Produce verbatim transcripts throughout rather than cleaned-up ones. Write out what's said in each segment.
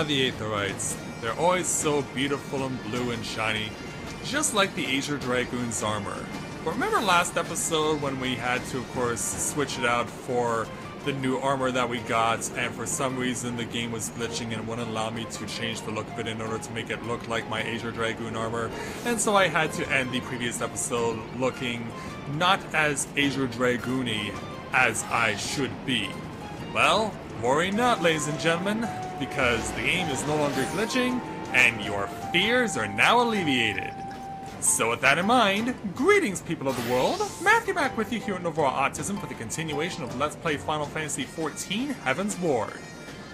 Ah, the Aetherites. They're always so beautiful and blue and shiny, just like the Azure Dragoon's armor. But remember last episode when we had to, of course, switch it out for the new armor that we got, and for some reason the game was glitching and wouldn't allow me to change the look of it in order to make it look like my Azure Dragoon armor, and so I had to end the previous episode looking not as Azure Dragoon-y as I should be. Well, worry not, ladies and gentlemen, because the game is no longer glitching and your fears are now alleviated. So with that in mind, greetings people of the world, Matthew back with you here at Novara Autism for the continuation of Let's Play Final Fantasy fourteen Heavensward.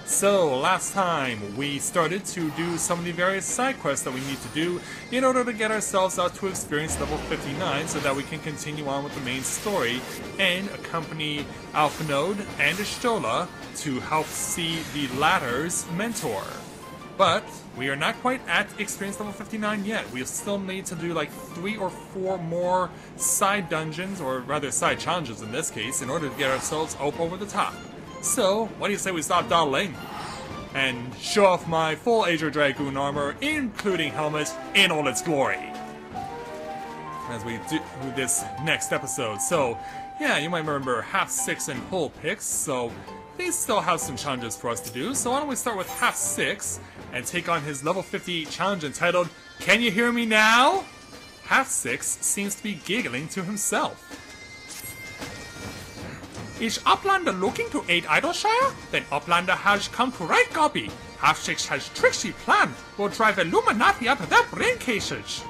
So, last time we started to do some of the various side quests that we need to do in order to get ourselves out to experience level fifty-nine so that we can continue on with the main story and accompany Alphinaud and Y'shtola to help see the latter's mentor. But we are not quite at experience level fifty-nine yet. We still need to do like three or four more side dungeons, or rather side challenges in this case, in order to get ourselves up over the top. So, what do you say we stop dawdling and show off my full Azure Dragoon armor, including helmet, in all its glory, as we do this next episode. So, yeah, you might remember Half-Six and Pole Picks, so they still have some challenges for us to do. So why don't we start with Half-Six and take on his level fifty-eight challenge entitled, "Can You Hear Me Now?" Half-Six seems to be giggling to himself. Is Uplander looking to aid Idyllshire? Then Uplander has come to right gobby. Half-Six has tricksy plan. Will drive Illuminati out of their brain cases.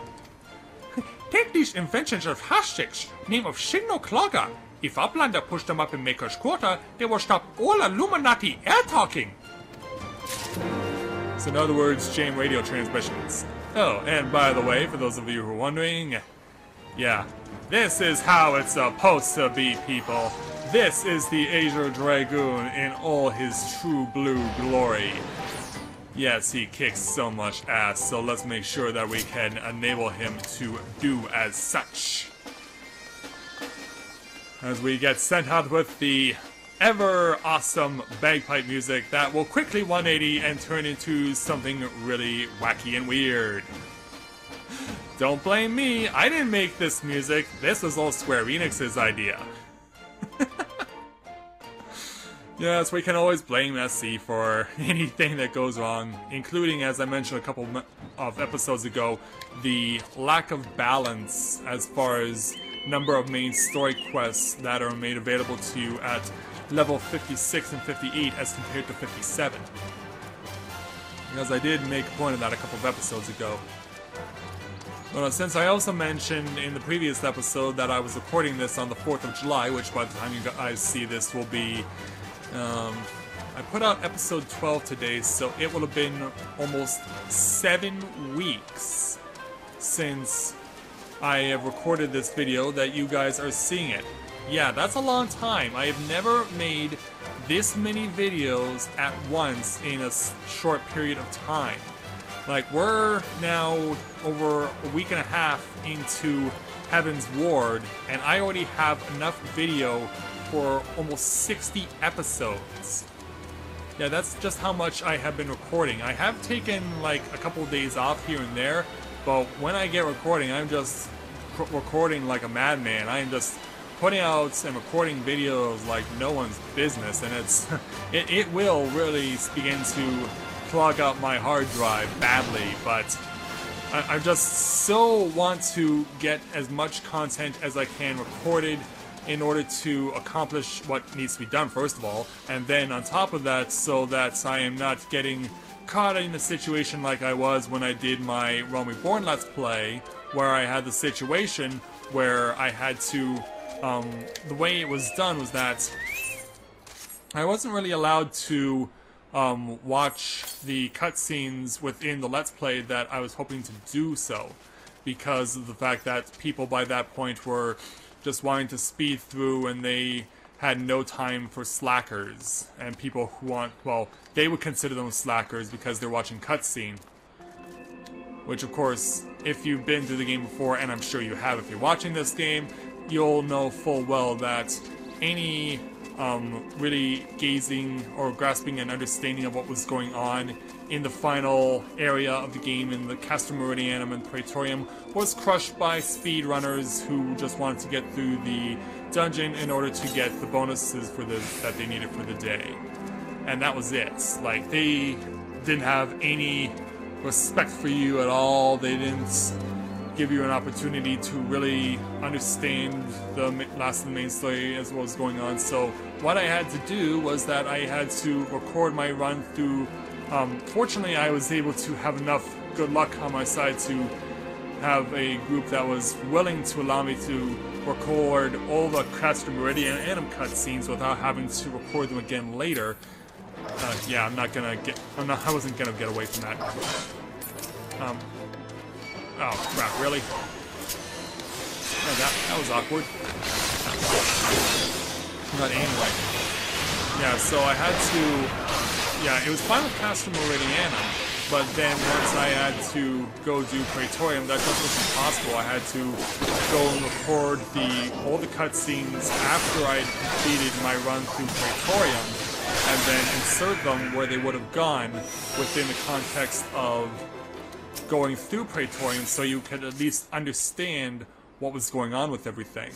Take these inventions of Half-Six, name of Signal Clogger. If Uplander pushed them up in Maker's Quarter, they will stop all Illuminati air-talking. So in other words, jam radio transmissions. Oh, and by the way, for those of you who are wondering, yeah, this is how it's supposed to be, people. This is the Azure Dragoon in all his true blue glory. Yes, he kicks so much ass, so let's make sure that we can enable him to do as such, as we get sent out with the ever-awesome bagpipe music that will quickly one eighty and turn into something really wacky and weird. Don't blame me, I didn't make this music, this was all Square Enix's idea. Yes, we can always blame S C for anything that goes wrong, including, as I mentioned a couple of episodes ago, the lack of balance as far as number of main story quests that are made available to you at level fifty-six and fifty-eight as compared to fifty-seven. Because I did make a point of that a couple of episodes ago. Well, since I also mentioned in the previous episode that I was recording this on the fourth of July, which by the time you guys see this will be... Um, I put out episode twelve today, so it will have been almost seven weeks since I have recorded this video that you guys are seeing it. Yeah, that's a long time. I have never made this many videos at once in a short period of time. Like, we're now over a week and a half into Heavensward, and I already have enough video for almost sixty episodes. Yeah, that's just how much I have been recording. I have taken like a couple of days off here and there, but when I get recording, I'm just recording like a madman. I am just putting out and recording videos like no one's business, and it's it, it will really begin to clog up my hard drive badly, but I, I just so want to get as much content as I can recorded in order to accomplish what needs to be done, first of all, and then on top of that, so that I am not getting caught in a situation like I was when I did my Realm Reborn Let's Play, where I had the situation where I had to, um, the way it was done was that I wasn't really allowed to um, watch the cutscenes within the Let's Play that I was hoping to do so, because of the fact that people by that point were just wanting to speed through, and they had no time for slackers and people who want, well, they would consider them slackers because they're watching cutscene. Which, of course, if you've been through the game before, and I'm sure you have if you're watching this game, you'll know full well that any um, really gazing or grasping an understanding of what was going on in the final area of the game in the Castrum Meridianum and Praetorium was crushed by speedrunners who just wanted to get through the dungeon in order to get the bonuses for the, that they needed for the day. And that was it. Like, they didn't have any respect for you at all. They didn't give you an opportunity to really understand the last of the main story as what was going on. So what I had to do was that I had to record my run through. Um, fortunately, I was able to have enough good luck on my side to have a group that was willing to allow me to record all the Castrum Meridianum cutscenes without having to record them again later. Uh, yeah, I'm not gonna get. I'm not. I wasn't gonna get away from that. Um. Oh crap! Really? Oh, that that was awkward. But anyway, yeah. So I had to. Yeah, it was Final Castrum Meridianum. But then once I had to go do Praetorium, that just wasn't possible. I had to go and record the all the cutscenes after I completed my run through Praetorium, and then insert them where they would have gone within the context of going through Praetorium, so you could at least understand what was going on with everything.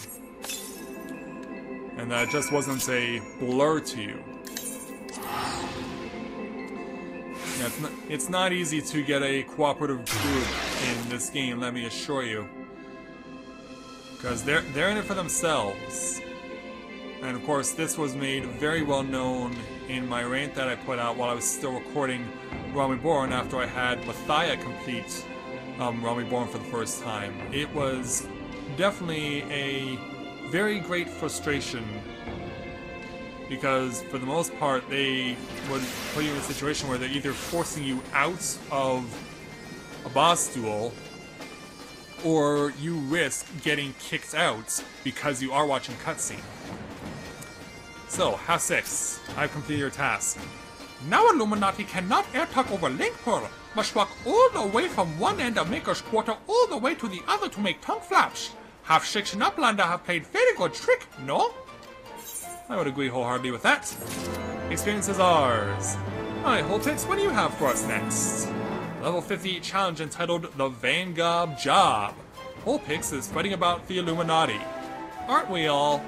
And that just wasn't a blur to you. Yeah, it's, not, it's not easy to get a cooperative group in this game, let me assure you. Because they're, they're in it for themselves. And of course, this was made very well known in my rant that I put out while I was still recording Realm Reborn after I had Mathia complete um, Realm Reborn for the first time. It was definitely a very great frustration. Because, for the most part, they would put you in a situation where they're either forcing you out of a boss duel, or you risk getting kicked out because you are watching cutscene. So, Half-Six, I've completed your task. Now Illuminati cannot airtug over Link Pearl, must walk all the way from one end of Maker's Quarter all the way to the other to make tongue flaps. Half-Six and Uplander have played very good trick, no? I would agree wholeheartedly with that. Experience is ours. Alright, Holpix, what do you have for us next? Level fifty challenge entitled The Vangob Job. Holpix is fretting about the Illuminati. Aren't we all?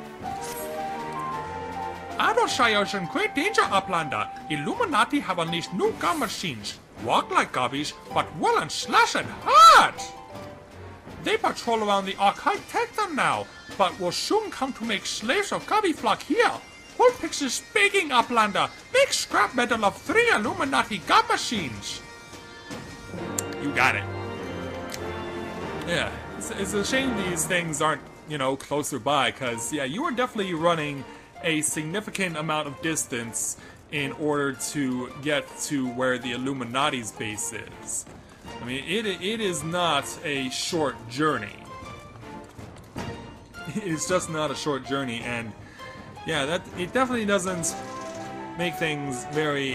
Idyllshire is in great danger, Uplander. Illuminati have unleashed new gun machines. Walk like gobbies, but will and slash and hurt! They patrol around the Architectum now, but will soon come to make slaves of Gubby Flock here. Holpix is begging Uplander, make scrap metal of three Illuminati gun machines. You got it. Yeah, it's, it's a shame these things aren't, you know, closer by, because, yeah, you are definitely running a significant amount of distance in order to get to where the Illuminati's base is. I mean, it, it is not a short journey. It's just not a short journey, and yeah, that it definitely doesn't make things very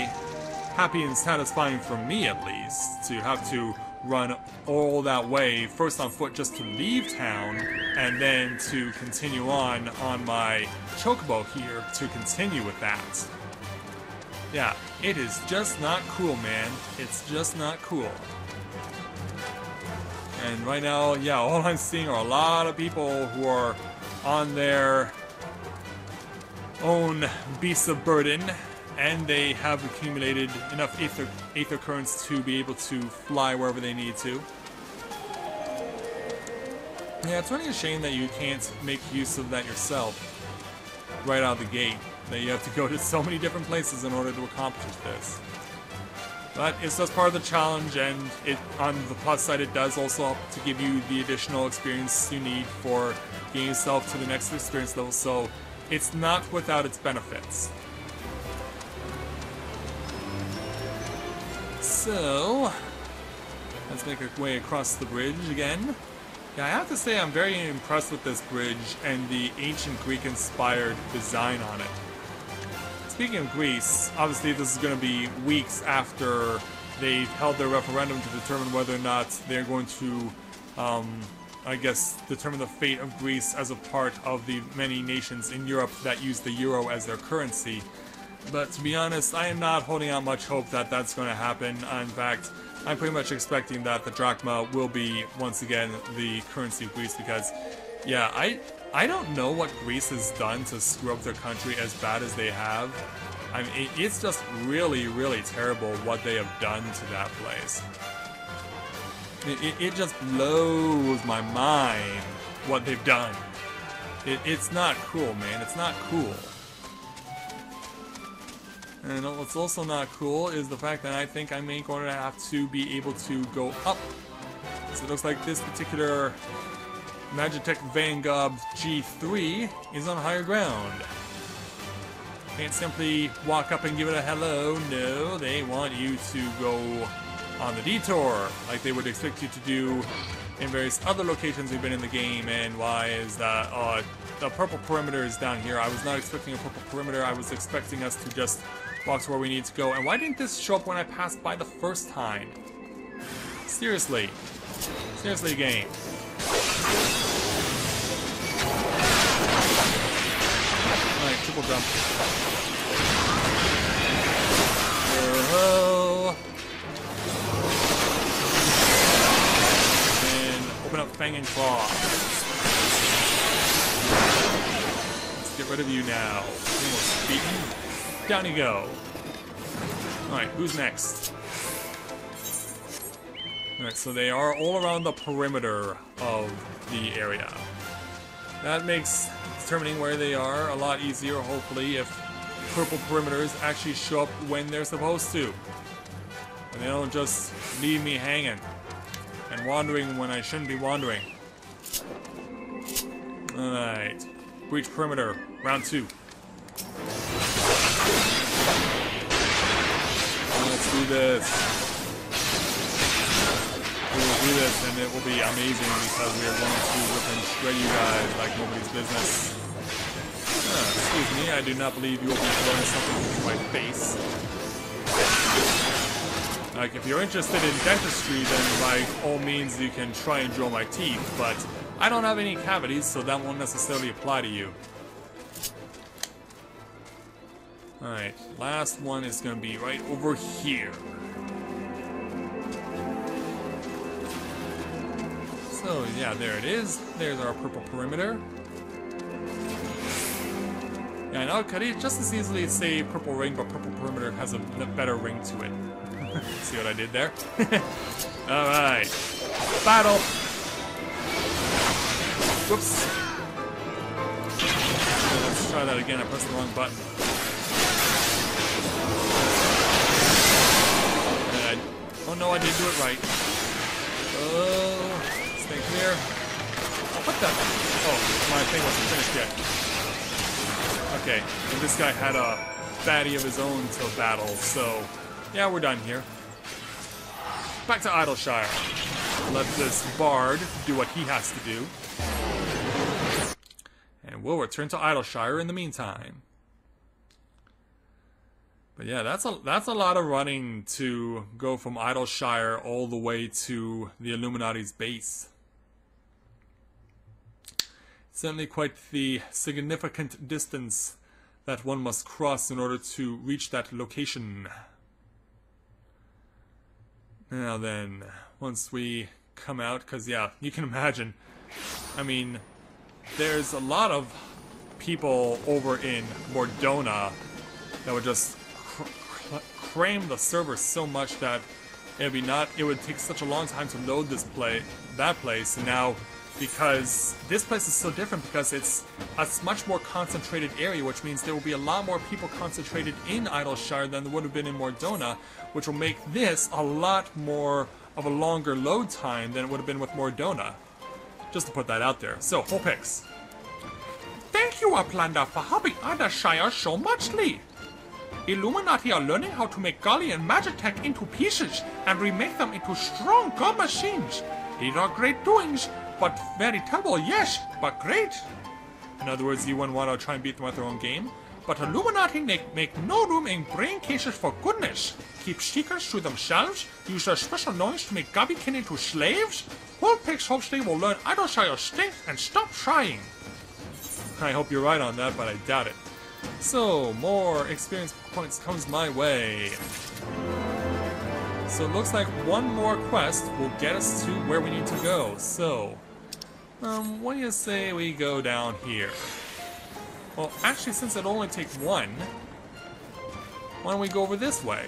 happy and satisfying for me, at least, to have to run all that way, first on foot just to leave town, and then to continue on on my chocobo here to continue with that. Yeah, it is just not cool, man. It's just not cool. And right now, yeah, all I'm seeing are a lot of people who are on their own beasts of burden, and they have accumulated enough aether, aether currents to be able to fly wherever they need to. Yeah, it's really a shame that you can't make use of that yourself right out of the gate, that you have to go to so many different places in order to accomplish this. But it's just part of the challenge, and it, on the plus side, it does also help to give you the additional experience you need for getting yourself to the next experience level, so it's not without its benefits. So, let's make our way across the bridge again. Yeah, I have to say I'm very impressed with this bridge and the ancient Greek-inspired design on it. Speaking of Greece, obviously this is going to be weeks after they've held their referendum to determine whether or not they're going to um, I guess, determine the fate of Greece as a part of the many nations in Europe that use the euro as their currency. But to be honest, I am not holding out much hope that that's going to happen. In fact, I'm pretty much expecting that the drachma will be, once again, the currency of Greece, because, yeah, I I don't know what Greece has done to screw up their country as bad as they have. I mean, it, it's just really, really terrible what they have done to that place. It, it, it just blows my mind what they've done. It, it's not cool, man. It's not cool. And what's also not cool is the fact that I think I may going to have to be able to go up. So it looks like this particular Magitek Vanguard G three is on higher ground. Can't simply walk up and give it a hello. No, they want you to go on the detour, like they would expect you to do in various other locations we've been in the game. And why is that? Uh, the purple perimeter is down here. I was not expecting a purple perimeter. I was expecting us to just walk to where we need to go. And why didn't this show up when I passed by the first time? Seriously. Seriously, game. Alright, triple jump. Whoa. And open up Fang and Claw. Let's get rid of you now. Almost beaten. Down you go. Alright, who's next? Alright, so they are all around the perimeter of the area. That makes determining where they are a lot easier, hopefully, if purple perimeters actually show up when they're supposed to. And they don't just leave me hanging and wandering when I shouldn't be wandering. Alright. Breach perimeter, round two. Let's do this. We will do this and it will be amazing because we are going to rip and shred you guys like nobody's business. Uh, excuse me, I do not believe you will be throwing something into my face. Like, if you're interested in dentistry, then by all means you can try and drill my teeth, but I don't have any cavities, so that won't necessarily apply to you. Alright, last one is going to be right over here. So yeah, there it is. There's our purple perimeter. Yeah, I know, could it just as easily say purple ring, but purple perimeter has a better ring to it. See what I did there? Alright. Battle! Whoops. Okay, let's try that again. I pressed the wrong button. And I, oh no, I didn't do it right. Oh. Stay clear. What the? Oh, my thing wasn't finished yet. Okay, and this guy had a baddie of his own to battle, so yeah, we're done here. Back to Idyllshire. Let this bard do what he has to do. And we'll return to Idyllshire in the meantime. But yeah, that's a that's a lot of running to go from Idyllshire all the way to the Illuminati's base. Certainly quite the significant distance that one must cross in order to reach that location. Now then, once we come out, because yeah, you can imagine, I mean, there's a lot of people over in Mor Dhona that would just cr cram the server so much that it'd be not, it would take such a long time to load this play, that place. And now, because this place is so different, because it's a much more concentrated area, which means there will be a lot more people concentrated in Idyllshire than there would have been in Mor Dhona, which will make this a lot more of a longer load time than it would have been with Mor Dhona. Just to put that out there. So, Holpix. Thank you, Uplander, for helping Idyllshire so muchly. Illuminati are learning how to make Golly and Magitek into pieces and remake them into strong go machines. These are great doings, but very terrible, yes, but great. In other words, you wouldn't want to try and beat them at their own game. But Illuminati make no room in brain cases for goodness. Keep seekers to themselves, use their special knowledge to make Gabikin into slaves. Holpix hopes they will learn Idylshire's strength and stop trying. I hope you're right on that, but I doubt it. So, more experience points comes my way. So it looks like one more quest will get us to where we need to go. So, um, what do you say we go down here? Well, actually, since it only takes one, why don't we go over this way?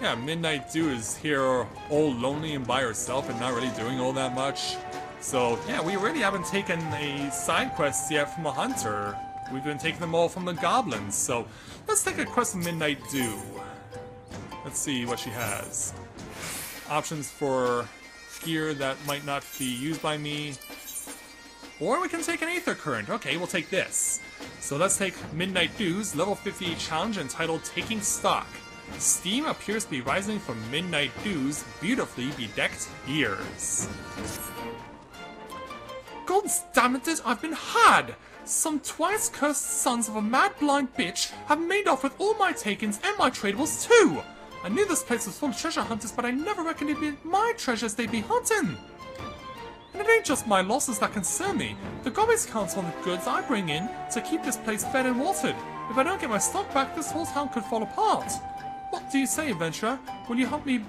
Yeah, Midnight Dew is here all lonely and by herself and not really doing all that much. So, yeah, we really haven't taken a side quest yet from a hunter. We've been taking them all from the goblins, so let's take a quest from Midnight Dew. Let's see what she has. Options for gear that might not be used by me. Or we can take an Aether Current. Okay, we'll take this. So let's take Midnight Dew's level fifty-eight challenge entitled Taking Stock. Steam appears to be rising from Midnight Dew's beautifully bedecked ears. Golden stammeters, I've been had! Some twice-cursed sons of a mad blind bitch have made off with all my takings and my tradables too! I knew this place was full of treasure hunters, but I never reckoned it'd be my treasures they'd be hunting! And it ain't just my losses that concern me. The goblins counts on the goods I bring in to keep this place fed and watered. If I don't get my stock back, this whole town could fall apart. What do you say, adventurer? Will you help me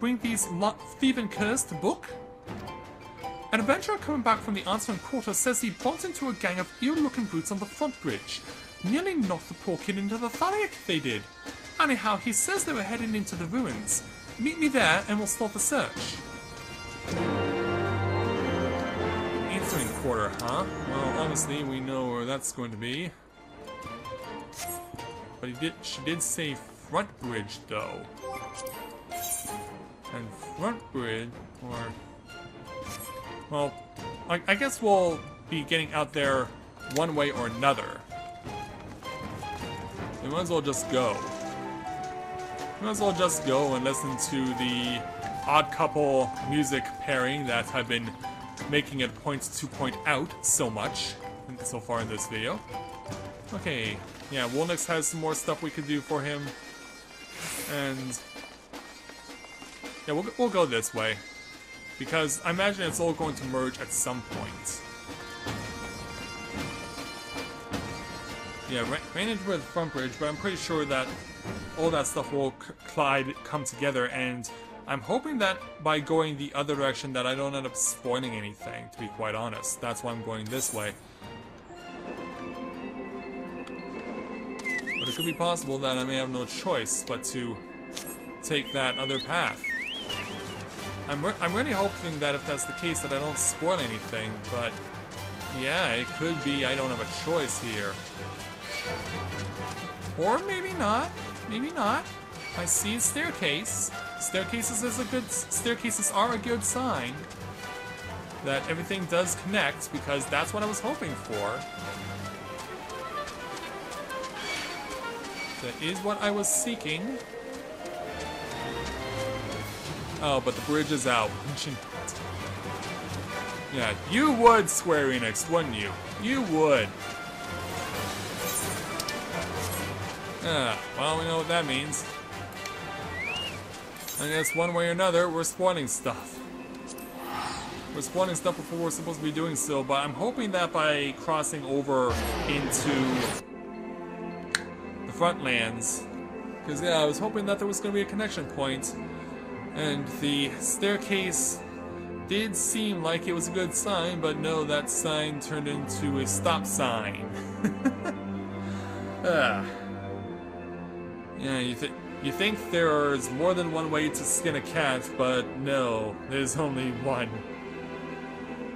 bring these thieving curs to book? An adventurer coming back from the answering quarter says he bumped into a gang of ill-looking brutes on the front bridge. Nearly knocked the poor kid into the thaliac, they did. Anyhow, he says they were heading into the ruins. Meet me there and we'll start the search. Answering quarter, huh? Well, honestly, we know where that's going to be. But he did, she did say front bridge, though. And front bridge, or... Well, I, I guess we'll be getting out there one way or another. We might as well just go. We might as well just go and listen to the Odd Couple music pairing that I've been making it points to point out so much so far in this video. Okay, yeah, Wolnix has some more stuff we could do for him. And... yeah, we'll, we'll go this way. Because I imagine it's all going to merge at some point. Yeah, ran into the front bridge, but I'm pretty sure that all that stuff will collide, come together, and I'm hoping that by going the other direction that I don't end up spoiling anything, to be quite honest. That's why I'm going this way. But it could be possible that I may have no choice but to take that other path. I'm, re I'm really hoping that if that's the case that I don't spoil anything, but yeah, it could be I don't have a choice here. Or maybe not. Maybe not. I see a staircase. Staircases is a good staircases are a good sign that everything does connect, because that's what I was hoping for. That is what I was seeking. Oh, but the bridge is out. Yeah, you would, Square Enix, wouldn't you? You would. Ah, well, we know what that means. I guess one way or another, we're spawning stuff. We're spawning stuff before we're supposed to be doing so, but I'm hoping that by crossing over into the Frontlands, because, yeah, I was hoping that there was going to be a connection point. And the staircase did seem like it was a good sign, but no, that sign turned into a stop sign. uh. Yeah, you, th you think there's more than one way to skin a cat, but no, there's only one.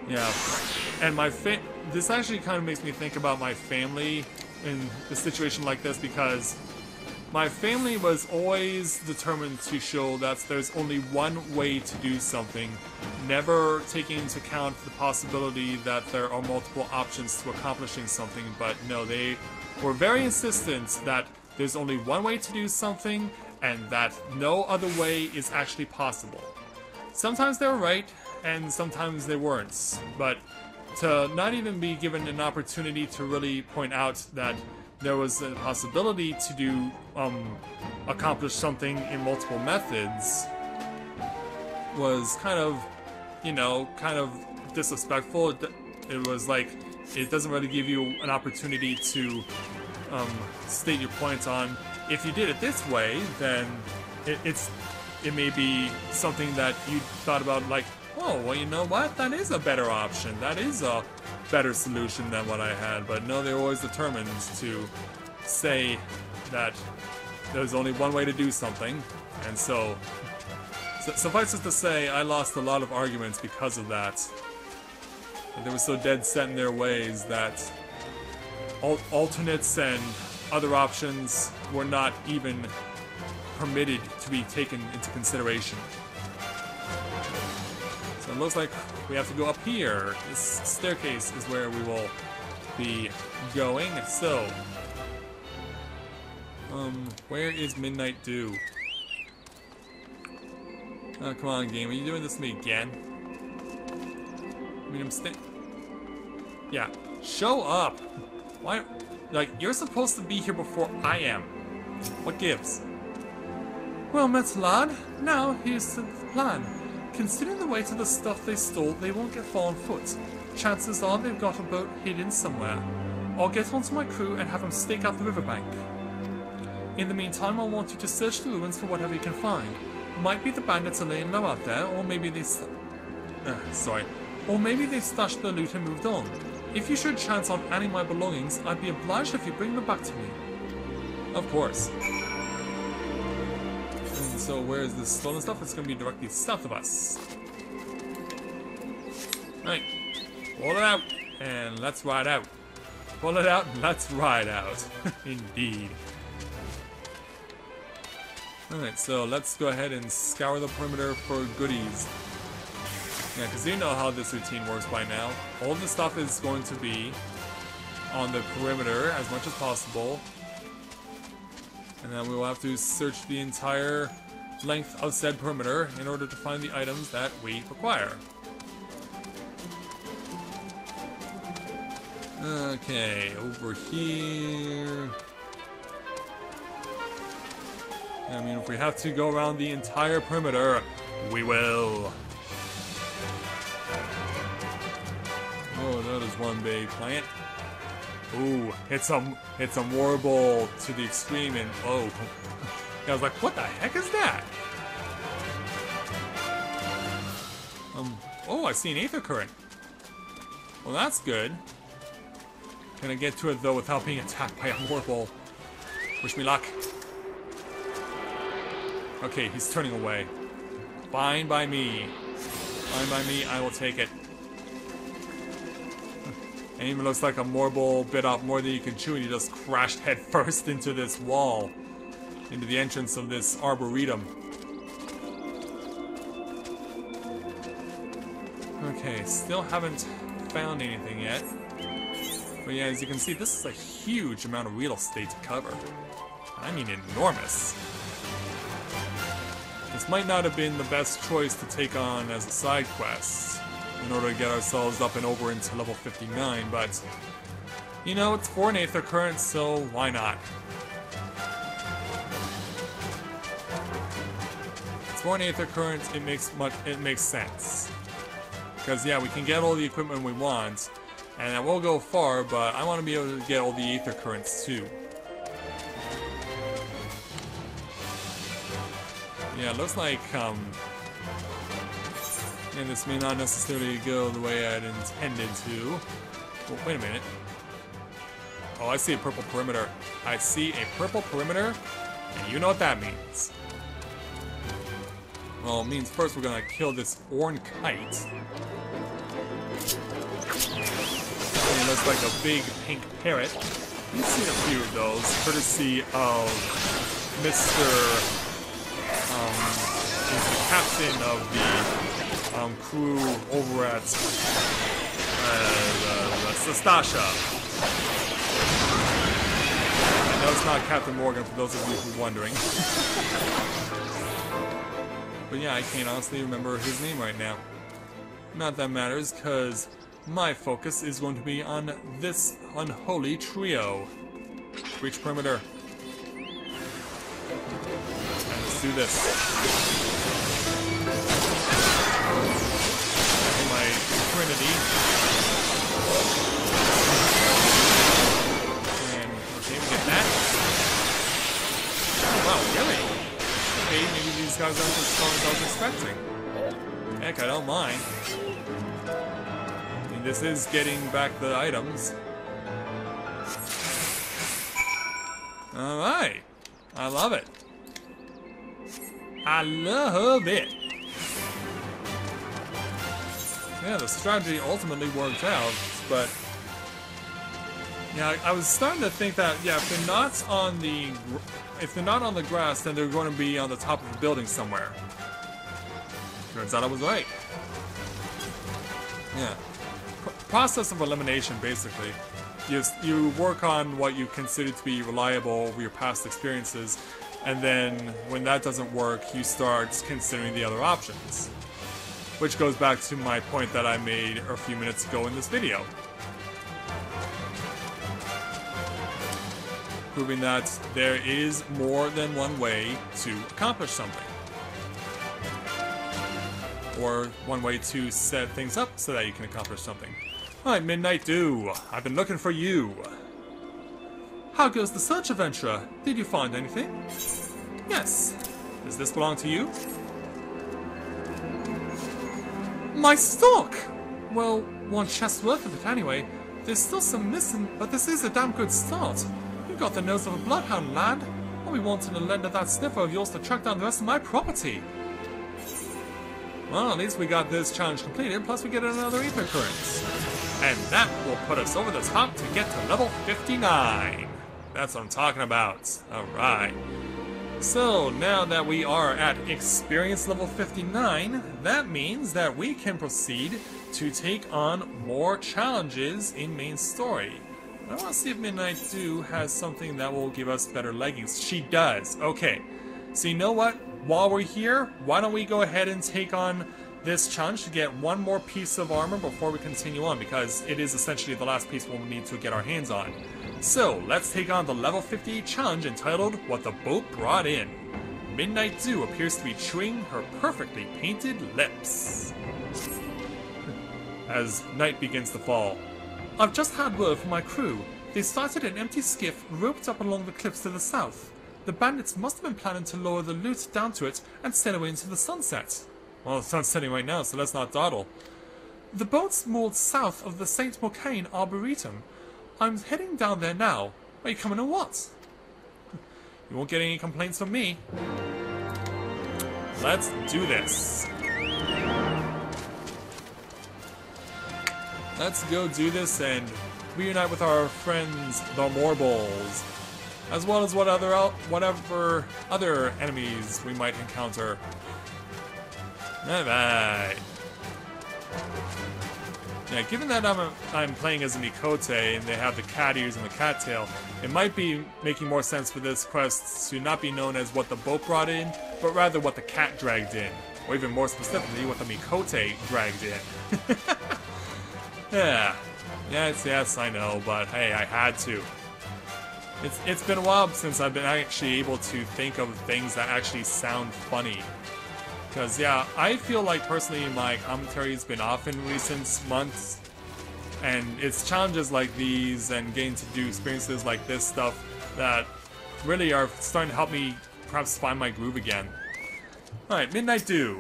Yeah, and my fa this actually kind of makes me think about my family in a situation like this, because my family was always determined to show that there's only one way to do something, never taking into account the possibility that there are multiple options to accomplishing something, but no, they were very insistent that there's only one way to do something, and that no other way is actually possible. Sometimes they were right, and sometimes they weren't, but to not even be given an opportunity to really point out that there was a possibility to do, um, accomplish something in multiple methods was kind of, you know, kind of disrespectful. It, it was like, it doesn't really give you an opportunity to um, state your points on, if you did it this way, then it, it's, it may be something that you thought about, like, oh, well, you know what, that is a better option, that is a better solution than what I had. But no, they were always determined to say that there's only one way to do something, and so, so suffice it to say, I lost a lot of arguments because of that. And they were so dead set in their ways that al alternates and other options were not even permitted to be taken into consideration. So it looks like we have to go up here. This staircase is where we will be going. So, um, where is Midnight Dew? Oh, come on, game. Are you doing this to me again? I mean, I'm st- yeah, show up! Why? Like, you're supposed to be here before I am. What gives? Well, Metalad, now here's the plan. Considering the weight of the stuff they stole, they won't get far on foot. Chances are they've got a boat hidden somewhere. I'll get onto my crew and have them stake out the riverbank. In the meantime, I want you to search the ruins for whatever you can find. Might be the bandits are laying low out there, or maybe they st- uh, sorry. Or maybe they've stashed their loot and moved on. If you should chance on any of my belongings, I'd be obliged if you bring them back to me. Of course. And so where is this stolen stuff? It's going to be directly south of us. Right. Pull it out, and let's ride out. Pull it out, and let's ride out. Indeed. Alright, so let's go ahead and scour the perimeter for goodies. Yeah, because you know how this routine works by now. All the stuff is going to be on the perimeter as much as possible. And then we will have to search the entire length of said perimeter in order to find the items that we require. Okay, over here. I mean, if we have to go around the entire perimeter, we will. Oh, that is one big plant. Ooh, it's a, it's a Morbol to the extreme, and oh. I was like, what the heck is that? Um, oh, I see an Aether Current. Well, that's good. Can I get to it, though, without being attacked by a Morbol? Wish me luck. Okay, he's turning away. Fine by me. Fine by me, I will take it. And even looks like a Morbol bit off more than you can chew, and he just crashed headfirst into this wall, into the entrance of this arboretum. Okay, still haven't found anything yet. But yeah, as you can see, this is a huge amount of real estate to cover. I mean, enormous. This might not have been the best choice to take on as a side quest, in order to get ourselves up and over into level fifty-nine, but you know, it's for an Aether Current, so why not? It's for an Aether Current, it makes much it makes sense. Because yeah, we can get all the equipment we want, and that will go far, but I want to be able to get all the Aether Currents too. Yeah, it looks like um and this may not necessarily go the way I'd intended to. Well, wait a minute. Oh, I see a purple perimeter. I see a purple perimeter, and you know what that means. Well, it means first we're gonna kill this Orn Kite. And it looks like a big pink parrot. We've seen a few of those, courtesy of Mister Um, is the captain of the Um, crew over at uh, uh, Sastasha. I know it's not Captain Morgan, for those of you who are wondering. But yeah, I can't honestly remember his name right now. Not that matters, because My focus is going to be on this unholy trio. Breach perimeter. And let's do this. My Trinity. And okay, we get that. Oh, wow, really? Okay, maybe these guys aren't as strong as I was expecting. Heck, I don't mind. This is getting back the items. Alright. I love it. I love it. Yeah, the strategy ultimately worked out, but... Yeah, I was starting to think that, yeah, if they're not on the... If they're not on the grass, then they're going to be on the top of the building somewhere. Turns out I was right. Yeah. Process of elimination, basically. You, you work on what you consider to be reliable, your past experiences, and then when that doesn't work, you start considering the other options. Which goes back to my point that I made a few minutes ago in this video. Proving that there is more than one way to accomplish something. Or one way to set things up so that you can accomplish something. Alright, Midnight Dew. I've been looking for you. How goes the search, adventurer? Did you find anything? Yes. Does this belong to you? My stock! Well, one chest's worth of it anyway. There's still some missing, but this is a damn good start. You've got the nose of a bloodhound, lad. I'll be wanting to lend that sniffer of yours to track down the rest of my property. Well, at least we got this challenge completed, plus we get another ether currents. And that will put us over the top to get to level fifty-nine. That's what I'm talking about. Alright. So, now that we are at experience level fifty-nine, that means that we can proceed to take on more challenges in main story. I want to see if Midnight Dew has something that will give us better leggings. She does. Okay. So you know what? While we're here, why don't we go ahead and take on this challenge to get one more piece of armor before we continue on, because it is essentially the last piece we'll need to get our hands on. So, let's take on the level fifty-eight challenge entitled, What the Boat Brought In. Midnight Dew appears to be chewing her perfectly painted lips. As night begins to fall. I've just had word from my crew. They sighted an empty skiff roped up along the cliffs to the south. The bandits must have been planning to lower the loot down to it and sail away into the sunset. Well, the sun's setting right now, so let's not dawdle. The boat's moored south of the Saint Mocianne's Arboretum. I'm heading down there now. Are you coming or what? You won't get any complaints from me. Let's do this. Let's go do this and reunite with our friends, the Morbols. As well as what other el whatever other enemies we might encounter. Alright. Now, given that I'm, a, I'm playing as a Mikote and they have the cat ears and the cat tail, it might be making more sense for this quest to not be known as What the Boat Brought In, but rather What the Cat Dragged In. Or even more specifically, What the Mikote Dragged In. Yeah. Yes, yes, I know, but hey, I had to. It's, it's been a while since I've been actually able to think of things that actually sound funny. Because, yeah, I feel like personally my commentary has been off in recent months. And it's challenges like these and getting to do experiences like this stuff that really are starting to help me perhaps find my groove again. Alright, Midnight Dew.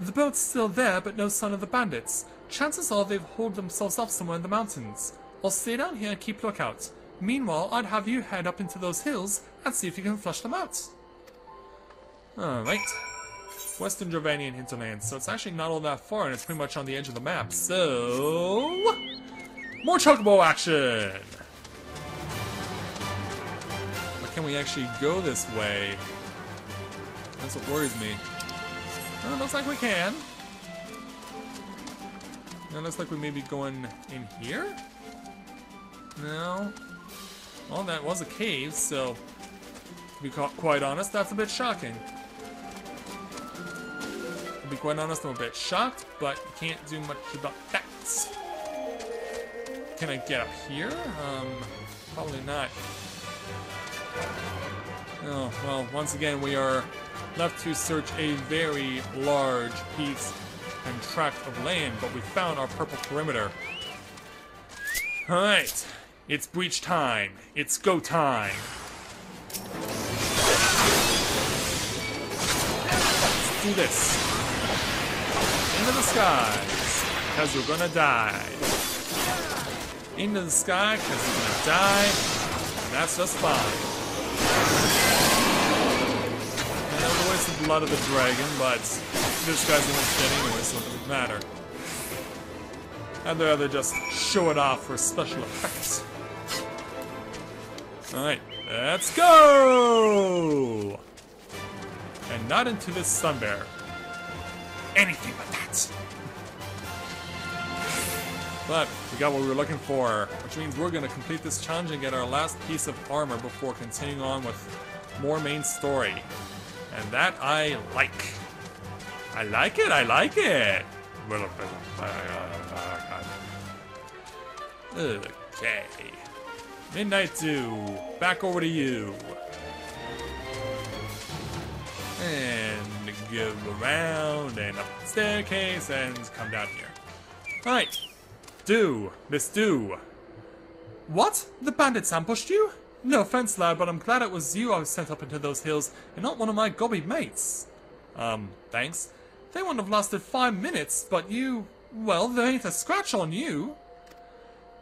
The boat's still there, but no sign of the bandits. Chances are they've hauled themselves up somewhere in the mountains. I'll stay down here and keep lookout. Meanwhile, I'd have you head up into those hills and see if you can flush them out. Alright. Western Dravanian Hinterlands. So it's actually not all that far and it's pretty much on the edge of the map. So... More Chocobo action! But can we actually go this way? That's what worries me. Well, it looks like we can. It looks like we may be going in here? No. Well, that was a cave, so to be quite honest, that's a bit shocking. To be quite honest, I'm a bit shocked, but can't do much about that. Can I get up here? Um, probably not. Oh, well, once again, we are left to search a very large piece and tract of land, but we found our purple perimeter. Alright, it's breach time. It's go time. Let's do this. Into the skies, because we're gonna die. Into the sky, because we're gonna die. And that's just fine. The blood of the dragon, but this guy's almost dead anyway, so it doesn't matter. I'd rather just show it off for special effects. Alright, let's go! And not into this sun bear. Anything but that! But we got what we were looking for, which means we're gonna complete this challenge and get our last piece of armor before continuing on with more main story. And that I like. I like it, I like it! Okay. Midnight Dew, back over to you. And go around and up the staircase and come down here. Alright. Dew, Miss Dew. What? The bandits ambushed you? No offense, lad, but I'm glad it was you I was sent up into those hills, and not one of my gobby mates. Um, thanks. They wouldn't have lasted five minutes, but you... well, there ain't a scratch on you.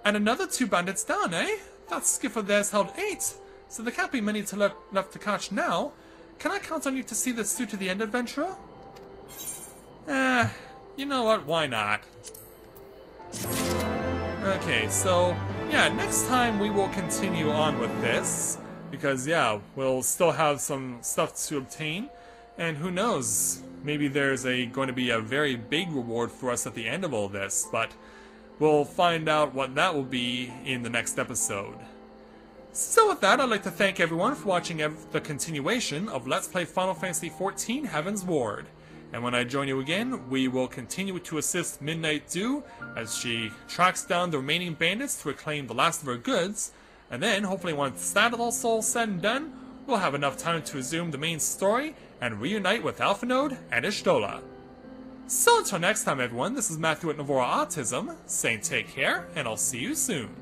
And another two bandits down, eh? That skiff of theirs held eight, so there can't be many to le left to catch now. Can I count on you to see this through to the end, adventurer? Eh, you know what, why not? Okay, so... yeah, next time we will continue on with this, because, yeah, we'll still have some stuff to obtain, and who knows, maybe there's a going to be a very big reward for us at the end of all this, but we'll find out what that will be in the next episode. So with that, I'd like to thank everyone for watching ev the continuation of Let's Play Final Fantasy fourteen Heavensward. And when I join you again, we will continue to assist Midnight Dew as she tracks down the remaining bandits to reclaim the last of her goods, and then, hopefully once that all's all said and done, we'll have enough time to resume the main story and reunite with Alphinaud and Y'shtola. So until next time everyone, this is Matthew at Novara Autism, saying take care, and I'll see you soon.